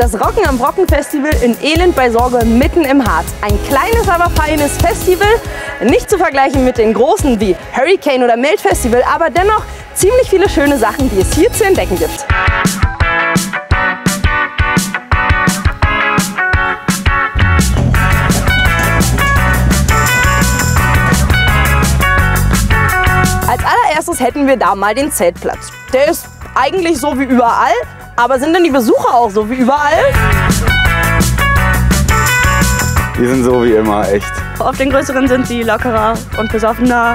Das Rocken am Brocken Festival in Elend bei Sorge mitten im Harz. Ein kleines, aber feines Festival, nicht zu vergleichen mit den großen wie Hurricane oder Melt Festival, aber dennoch ziemlich viele schöne Sachen, die es hier zu entdecken gibt. Als allererstes hätten wir da mal den Zeltplatz. Der ist eigentlich so wie überall. Aber sind denn die Besucher auch so wie überall? Die sind so wie immer, echt. Auf den größeren sind sie lockerer und besoffener.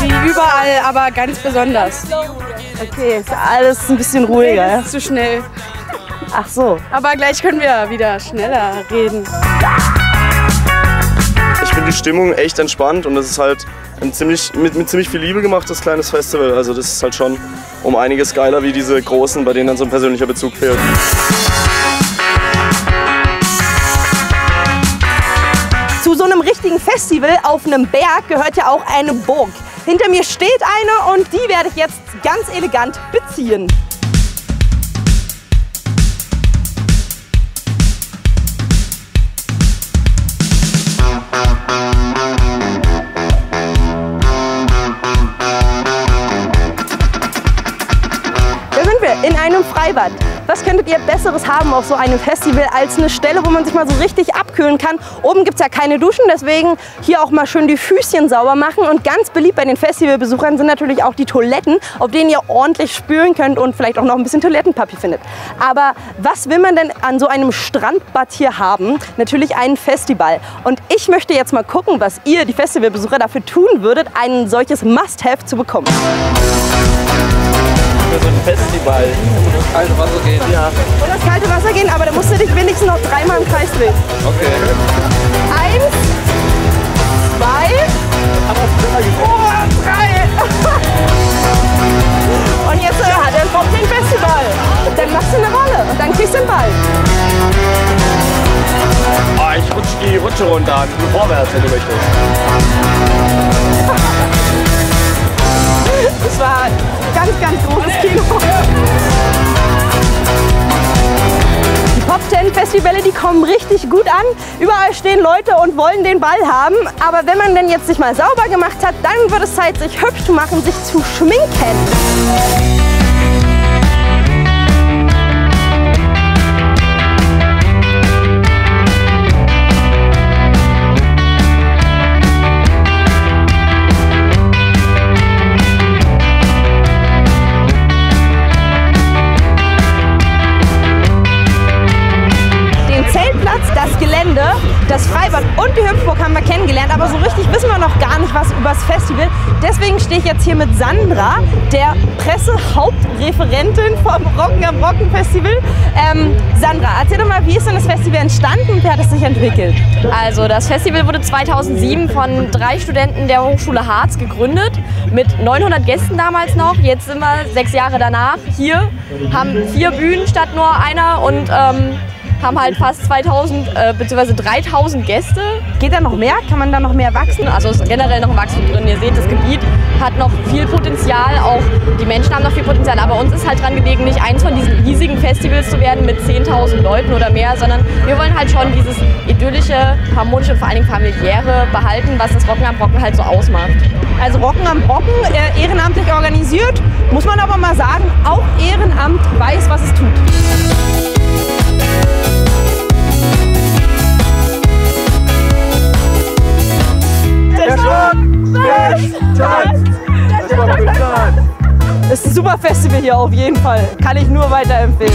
Wie überall, aber ganz besonders. Okay, ist alles ein bisschen ruhiger. Das ist zu schnell. Ach so. Aber gleich können wir wieder schneller reden. Ich finde die Stimmung echt entspannt und es ist halt mit ziemlich viel Liebe gemacht, das kleines Festival. Also das ist halt schon um einiges geiler wie diese großen, bei denen dann so ein persönlicher Bezug fehlt. Zu so einem richtigen Festival auf einem Berg gehört ja auch eine Burg. Hinter mir steht eine und die werde ich jetzt ganz elegant beziehen. In einem Freibad. Was könntet ihr Besseres haben auf so einem Festival als eine Stelle, wo man sich mal so richtig abkühlen kann? Oben gibt es ja keine Duschen, deswegen hier auch mal schön die Füßchen sauber machen. Und ganz beliebt bei den Festivalbesuchern sind natürlich auch die Toiletten, auf denen ihr ordentlich spülen könnt und vielleicht auch noch ein bisschen Toilettenpapier findet. Aber was will man denn an so einem Strandbad hier haben? Natürlich einen Festival. Und ich möchte jetzt mal gucken, was ihr, die Festivalbesucher, dafür tun würdet, ein solches Must-Have zu bekommen. So ein Festival. Das kalte Wasser gehen. Ja. Und das kalte Wasser gehen, aber da musst du dich wenigstens noch dreimal im Kreis drehen. Okay. 1, 2, oh, 3. Und jetzt hat er Bock den Festival. Dann machst du eine Rolle und dann kriegst du den Ball. Oh, ich rutsche die Rutsche runter, vorwärts, wenn du möchtest. Das war ganz großes Kino. Die Pop-10-Festivale, die kommen richtig gut an. Überall stehen Leute und wollen den Ball haben. Aber wenn man denn jetzt sich mal sauber gemacht hat, dann wird es Zeit, sich hübsch zu machen, sich zu schminken. Das Freibad und die Hüpfburg haben wir kennengelernt, aber so richtig wissen wir noch gar nicht was über das Festival. Deswegen stehe ich jetzt hier mit Sandra, der Pressehauptreferentin vom Rocken am Brocken Festival. Sandra, erzähl doch mal, wie ist denn das Festival entstanden und wie hat es sich entwickelt? Also das Festival wurde 2007 von 3 Studenten der Hochschule Harz gegründet, mit 900 Gästen damals noch. Jetzt sind wir 6 Jahre danach hier, haben 4 Bühnen statt nur einer und haben halt fast 2000 bzw. 3000 Gäste. Geht da noch mehr? Kann man da noch mehr wachsen? Also ist generell noch ein Wachstum drin. Ihr seht, das Gebiet hat noch viel Potenzial, auch die Menschen haben noch viel Potenzial, aber uns ist halt dran gelegen, nicht eins von diesen riesigen Festivals zu werden mit 10.000 Leuten oder mehr, sondern wir wollen halt schon dieses idyllische, harmonische und vor allem familiäre behalten, was das Rocken am Brocken halt so ausmacht. Also Rocken am Brocken, ehrenamtlich organisiert, muss man aber mal sagen, auch Ehrenamt weiß, was es tut. Das ist ein super Festival hier auf jeden Fall. Kann ich nur weiterempfehlen.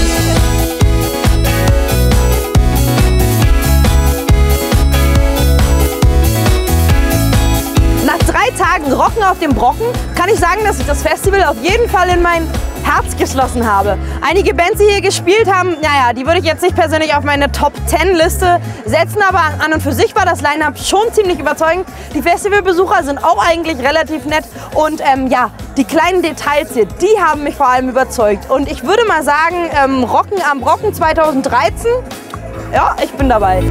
Nach 3 Tagen Rocken auf dem Brocken kann ich sagen, dass ich das Festival auf jeden Fall in mein Herz geschlossen habe. Einige Bands, die hier gespielt haben, naja, die würde ich jetzt nicht persönlich auf meine Top-10-Liste setzen, aber an und für sich war das Line-Up schon ziemlich überzeugend. Die Festivalbesucher sind auch eigentlich relativ nett und ja, die kleinen Details hier, die haben mich vor allem überzeugt. Und ich würde mal sagen, Rocken am Brocken 2013, ja, ich bin dabei.